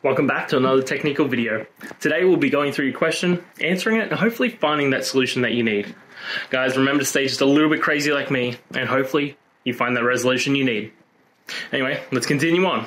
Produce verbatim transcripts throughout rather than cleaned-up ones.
Welcome back to another technical video. Today we'll be going through your question, answering it, and hopefully finding that solution that you need. Guys, remember to stay just a little bit crazy like me, and hopefully you find that resolution you need. Anyway, let's continue on.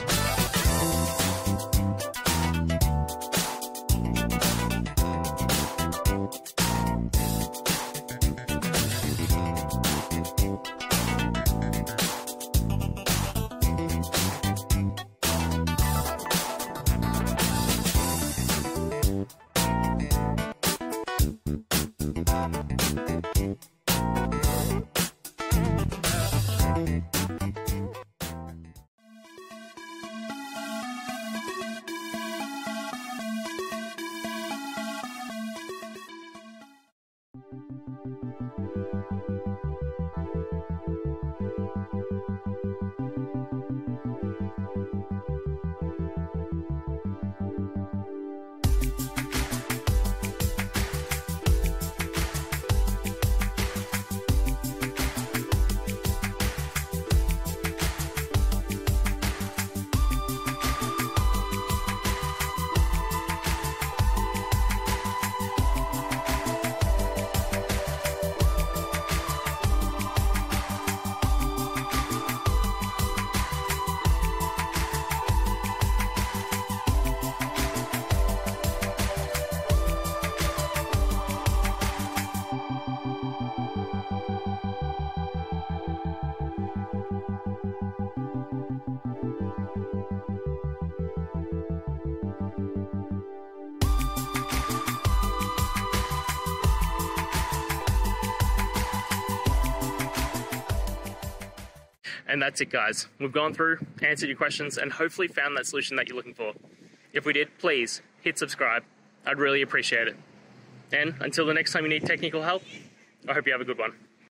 you. And that's it, guys. We've gone through, answered your questions, and hopefully found that solution that you're looking for. If we did, please hit subscribe. I'd really appreciate it. And until the next time you need technical help, I hope you have a good one.